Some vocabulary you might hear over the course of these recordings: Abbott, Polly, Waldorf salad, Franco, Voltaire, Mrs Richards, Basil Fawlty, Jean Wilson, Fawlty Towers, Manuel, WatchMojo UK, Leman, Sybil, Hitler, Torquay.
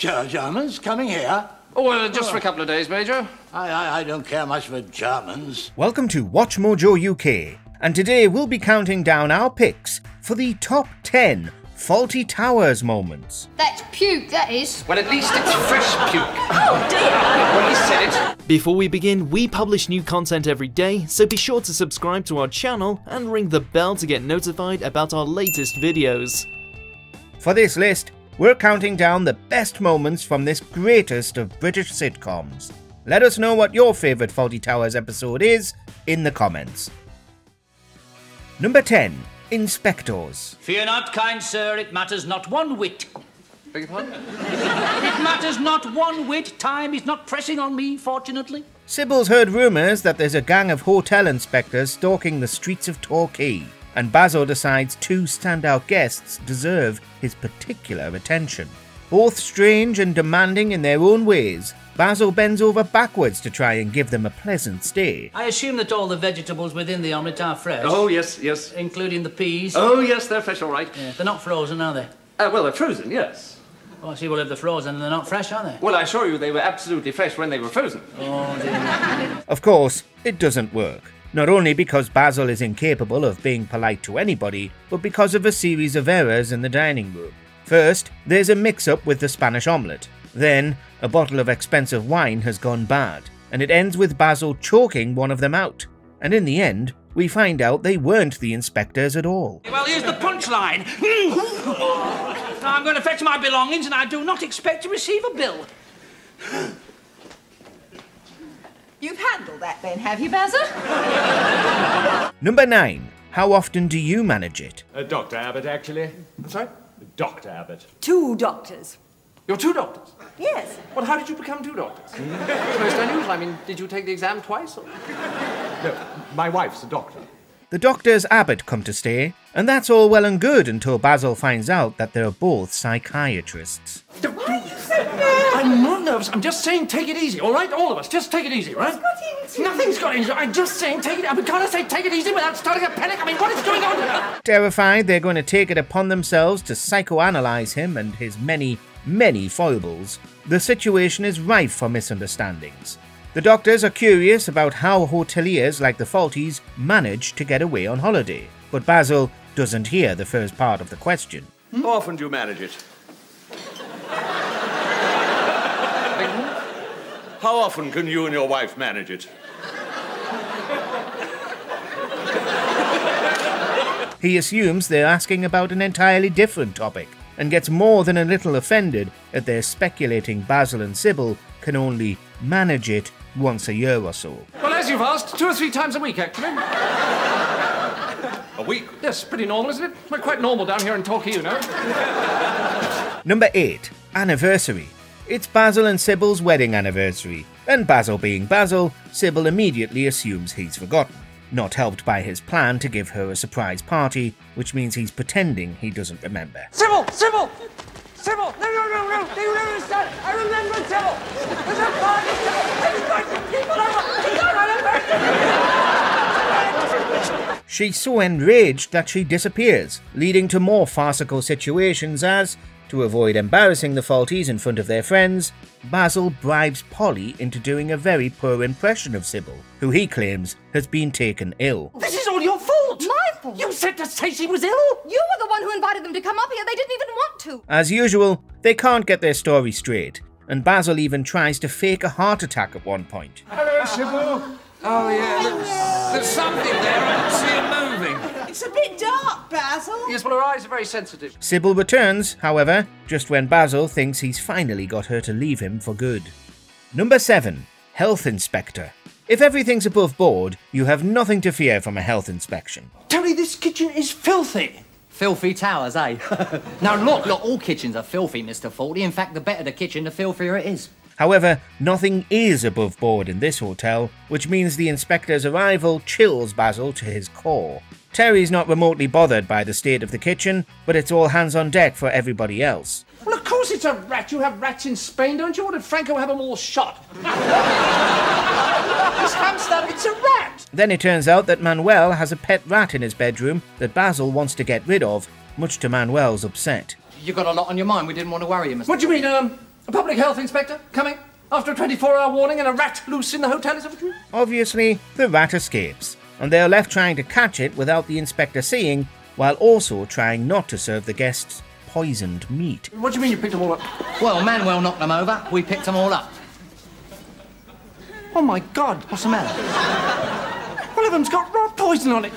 Germans coming here? Oh, well, just for a couple of days, Major. I don't care much for Germans. Welcome to WatchMojo UK, and today we'll be counting down our picks for the top 10 Fawlty Towers moments. That's puke, that is. Well, at least it's fresh puke. Oh, dear. Well, he said it. Before we begin, we publish new content every day, so be sure to subscribe to our channel and ring the bell to get notified about our latest videos. For this list, we're counting down the best moments from this greatest of British sitcoms. Let us know what your favourite Fawlty Towers episode is in the comments. Number 10. Inspectors. Fear not, kind sir, it matters not one whit. Beg your pardon? It matters not one whit. Time is not pressing on me, fortunately. Sybil's heard rumours that there's a gang of hotel inspectors stalking the streets of Torquay, and Basil decides two standout guests deserve his particular attention. Both strange and demanding in their own ways, Basil bends over backwards to try and give them a pleasant stay. I assume that all the vegetables within the omelette are fresh? Oh, yes, yes. Including the peas? Oh, yes, they're fresh, all right. Yeah. They're not frozen, are they? Well, they're frozen, yes. Oh, I see. Well, if they're frozen, they're not fresh, are they? Well, I assure you they were absolutely fresh when they were frozen. Oh, dear. Of course, it doesn't work. Not only because Basil is incapable of being polite to anybody, but because of a series of errors in the dining room. First, there's a mix-up with the Spanish omelette. Then, a bottle of expensive wine has gone bad, and it ends with Basil choking one of them out. And in the end, we find out they weren't the inspectors at all. Well, here's the punchline. I'm going to fetch my belongings, and I do not expect to receive a bill. You've handled that then, have you, Basil? Number 9. How often do you manage it? Dr. Abbott, actually. I'm sorry? Dr. Abbott. Two doctors. You're two doctors? Yes. Well, how did you become two doctors? It's most unusual. I mean, did you take the exam twice? Or... No, my wife's a doctor. The doctors Abbott come to stay, and that's all well and good until Basil finds out that they're both psychiatrists. Why are you so nervous? I'm not nervous. I'm just saying take it easy, all right? All of us, just take it easy, right? It's got into Nothing's got into it. I'm just saying take it... I mean, can't I say take it easy without starting a panic? I mean, what is going on here? Terrified, they're going to take it upon themselves to psychoanalyze him and his many foibles. The situation is rife for misunderstandings. The doctors are curious about how hoteliers like the Fawltys manage to get away on holiday, but Basil doesn't hear the first part of the question. Hmm? How often do you manage it? How often can you and your wife manage it? He assumes they're asking about an entirely different topic, and gets more than a little offended at their speculating Basil and Sybil can only manage it once a year or so. Well, as you've asked, 2 or 3 times a week, actually. A week? Yes, pretty normal, isn't it? We're quite normal down here in Torquay, you know. Number 8. Anniversary. It's Basil and Sybil's wedding anniversary, and Basil being Basil, Sybil immediately assumes he's forgotten, not helped by his plan to give her a surprise party, which means he's pretending he doesn't remember. Sybil! Sybil! Sybil! No, no, no, no! Do you understand? I remember Sybil! There's a party! Sybil! There's a people over! He got on a birthday! She's so enraged that she disappears, leading to more farcical situations as, to avoid embarrassing the Fawltys in front of their friends, Basil bribes Polly into doing a very poor impression of Sybil, who he claims has been taken ill. This is all your fault! My fault? You said to say she was ill! You were the one who invited them to come up here, they didn't even want to! As usual, they can't get their story straight, and Basil even tries to fake a heart attack at one point. Hello, Sybil! Oh, yeah, there's something there, I see it moving. It's a bit dark, Basil. Yes, well, her eyes are very sensitive. Sybil returns, however, just when Basil thinks he's finally got her to leave him for good. Number 7. Health Inspector. If everything's above board, you have nothing to fear from a health inspection. Tony, this kitchen is filthy. Filthy towers, eh? Now, look, all kitchens are filthy, Mr. Fawlty. In fact, the better the kitchen, the filthier it is. However, nothing is above board in this hotel, which means the inspector's arrival chills Basil to his core. Terry's not remotely bothered by the state of the kitchen, but it's all hands on deck for everybody else. Well, of course it's a rat. You have rats in Spain, don't you? Or did Franco have them all shot? This hamster, it's a rat! Then it turns out that Manuel has a pet rat in his bedroom that Basil wants to get rid of, much to Manuel's upset. You got a lot on your mind. We didn't want to worry you, Mr. What do you mean, A public health inspector coming after a 24-hour warning and a rat loose in the hotel is overdue. Obviously, the rat escapes, and they are left trying to catch it without the inspector seeing, while also trying not to serve the guests poisoned meat. What do you mean you picked them all up? Well, Manuel knocked them over, we picked them all up. Oh my God, what's the matter? One of them's got rat poison on it.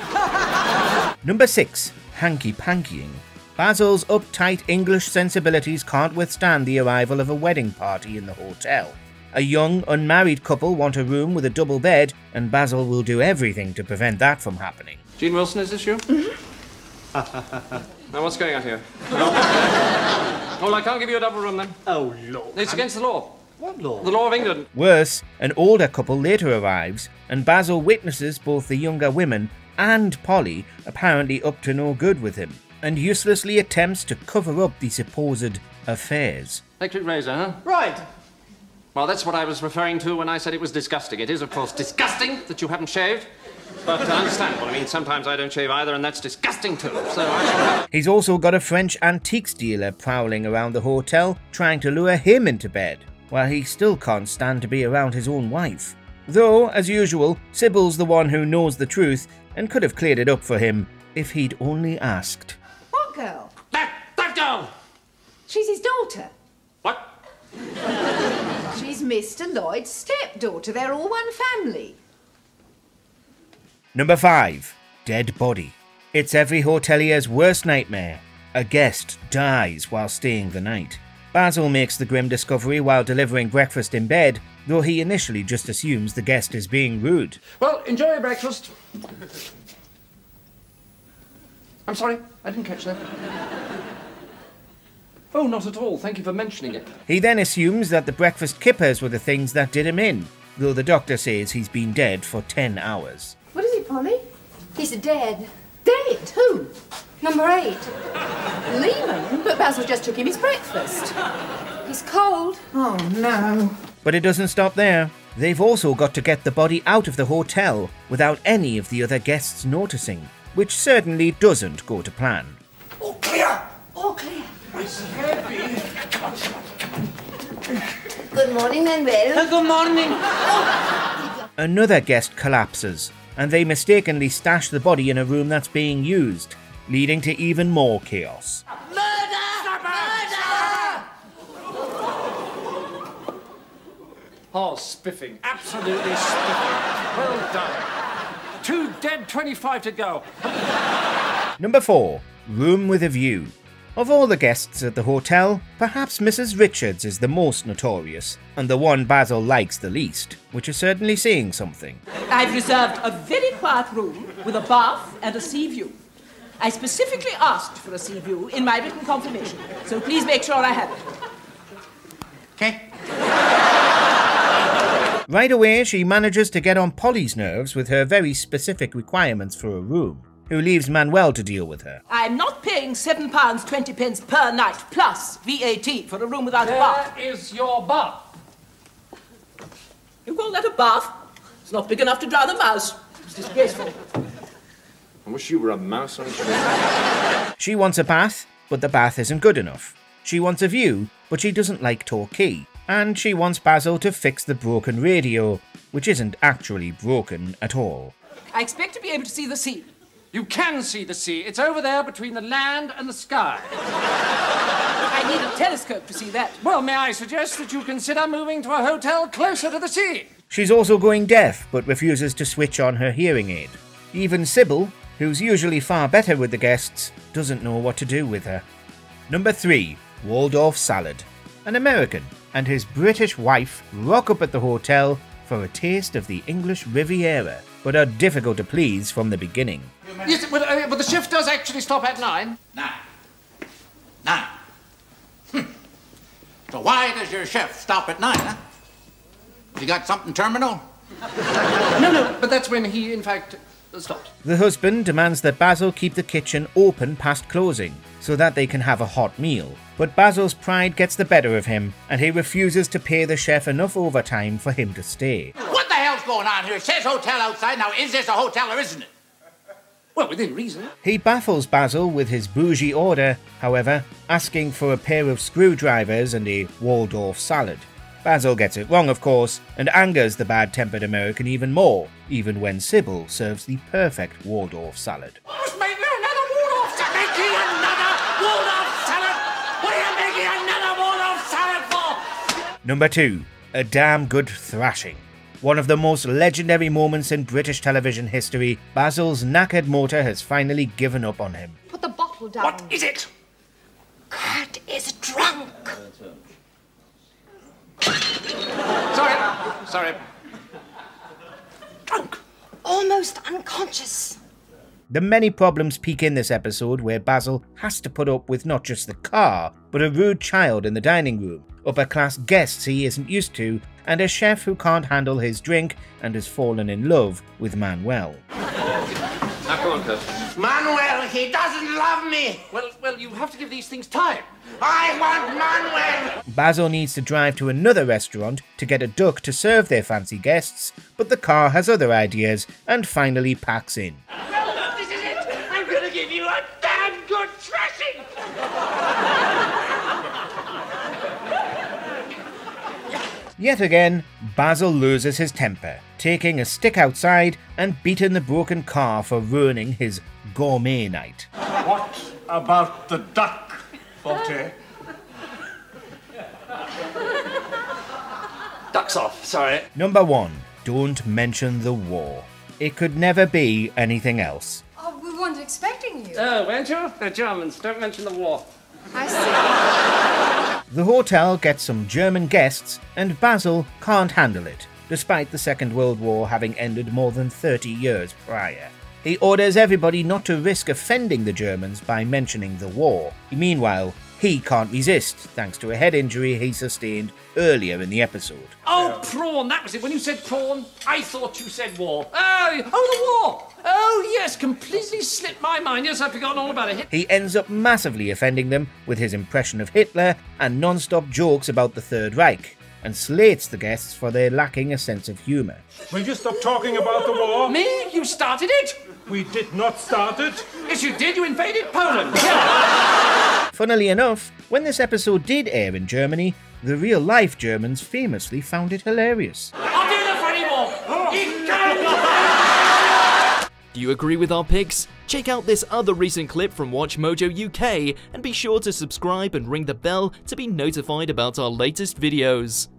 Number 6, hanky-pankying. Basil's uptight English sensibilities can't withstand the arrival of a wedding party in the hotel. A young, unmarried couple want a room with a double bed, and Basil will do everything to prevent that from happening. Jean Wilson, is this you? Now, what's going on here? Well, I can't give you a double room, then. Oh, Lord. It's against the law. What law? The law of England. Worse, an older couple later arrives, and Basil witnesses both the younger women and Polly apparently up to no good with him, and uselessly attempts to cover up the supposed affairs. Electric razor, huh? Right. Well, that's what I was referring to when I said it was disgusting. It is, of course, disgusting that you haven't shaved, but understandable. I mean, sometimes I don't shave either, and that's disgusting too, so I... He's also got a French antiques dealer prowling around the hotel, trying to lure him into bed, while he still can't stand to be around his own wife. Though, as usual, Sybil's the one who knows the truth, and could have cleared it up for him if he'd only asked. What girl? That girl! She's his daughter. What? She's Mr. Lloyd's stepdaughter. They're all one family. Number 5, dead body. It's every hotelier's worst nightmare. A guest dies while staying the night. Basil makes the grim discovery while delivering breakfast in bed, though he initially just assumes the guest is being rude. Well, enjoy your breakfast. I'm sorry, I didn't catch that. Oh, not at all. Thank you for mentioning it. He then assumes that the breakfast kippers were the things that did him in, though the doctor says he's been dead for 10 hours. What is he, Polly? He's dead. Dead? Who? Number 8. Leman? But Basil just took him his breakfast. He's cold. Oh, no. But it doesn't stop there. They've also got to get the body out of the hotel without any of the other guests noticing, which certainly doesn't go to plan. All clear! All clear. It's heavy. Good morning, Manuel. Oh, good morning. Oh. Another guest collapses, and they mistakenly stash the body in a room that's being used, leading to even more chaos. Murder! Stop murder! Murder! Oh, spiffing. Absolutely spiffing. Well done. 2 dead, 25 to go. Number 4, room with a view. Of all the guests at the hotel, perhaps Mrs Richards is the most notorious, and the one Basil likes the least, which is certainly saying something. I've reserved a very quiet room with a bath and a sea view. I specifically asked for a sea view in my written confirmation, so please make sure I have it. Okay. Right away, she manages to get on Polly's nerves with her very specific requirements for a room, who leaves Manuel to deal with her. I'm not paying £7.20 per night plus VAT for a room without a bath. There is your bath. You call that a bath? It's not big enough to drown a mouse. It's disgraceful. I wish you were a mouse on a tree. She wants a bath, but the bath isn't good enough. She wants a view, but she doesn't like Torquay. And she wants Basil to fix the broken radio, which isn't actually broken at all. I expect to be able to see the sea. You can see the sea. It's over there between the land and the sky. I need a telescope to see that. Well, may I suggest that you consider moving to a hotel closer to the sea? She's also going deaf, but refuses to switch on her hearing aid. Even Sybil, who's usually far better with the guests, doesn't know what to do with her. Number 3, Waldorf Salad. An American and his British wife rock up at the hotel for a taste of the English Riviera, but are difficult to please from the beginning. Yes, but the shift does actually stop at 9. 9. So why does your shift stop at 9, huh? You got something terminal? No, but that's when he, in fact, stopped. The husband demands that Basil keep the kitchen open past closing, so that they can have a hot meal. But Basil's pride gets the better of him, and he refuses to pay the chef enough overtime for him to stay. What the hell's going on here? It says hotel outside. Now, is this a hotel or isn't it? Well, within reason. He baffles Basil with his bougie order, however, asking for a pair of screwdrivers and a Waldorf salad. Basil gets it wrong, of course, and angers the bad-tempered American even more, even when Sybil serves the perfect Waldorf salad. What's making another Waldorf salad? Making another Waldorf salad? What are you making another Waldorf salad for? Number 2. A damn good thrashing. One of the most legendary moments in British television history, Basil's knackered motor has finally given up on him. Put the bottle down. What is it? Kurt is drunk. Sorry. Drunk. Almost unconscious. The many problems peak in this episode where Basil has to put up with not just the car, but a rude child in the dining room, upper-class guests he isn't used to, and a chef who can't handle his drink and has fallen in love with Manuel. Now, come on, Kurt. Manuel, he doesn't love me! Well, you have to give these things time. I want Manuel! Basil needs to drive to another restaurant to get a duck to serve their fancy guests, but the car has other ideas and finally packs in. Well, this is it! I'm gonna give you a damn good thrashing! Yet again, Basil loses his temper, taking a stick outside and beating the broken car for ruining his gourmet night. What about the duck, Voltaire? Duck's off, sorry. Number 1. Don't mention the war. It could never be anything else. Oh, we weren't expecting you. Oh, weren't you? They're Germans. Don't mention the war. I see. The hotel gets some German guests, and Basil can't handle it, despite the Second World War having ended more than 30 years prior. He orders everybody not to risk offending the Germans by mentioning the war. Meanwhile, he can't resist, thanks to a head injury he sustained earlier in the episode. Oh, prawn, that was it. When you said prawn, I thought you said war. Oh, the war! Oh, yes, completely slipped my mind. Yes, I've forgotten all about it. He ends up massively offending them with his impression of Hitler and non-stop jokes about the Third Reich, and slates the guests for their lacking a sense of humour. Will you stop talking about the war? Me? You started it! We did not start it. Yes, you did. You invaded Poland. Funnily enough, when this episode did air in Germany, the real-life Germans famously found it hilarious. I'll do the funny war. Do you agree with our picks? Check out this other recent clip from WatchMojo UK and be sure to subscribe and ring the bell to be notified about our latest videos.